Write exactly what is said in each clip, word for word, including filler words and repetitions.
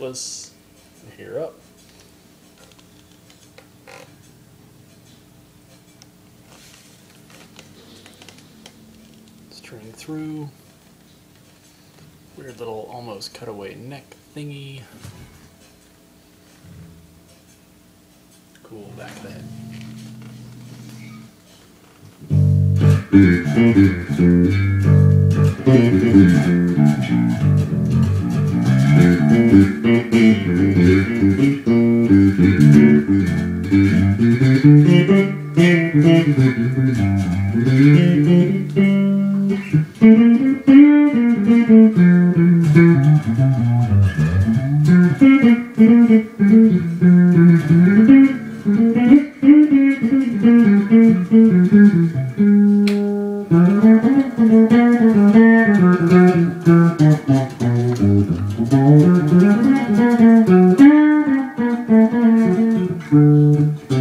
was here up. String through. Weird little almost cutaway neck thingy. Cool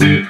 back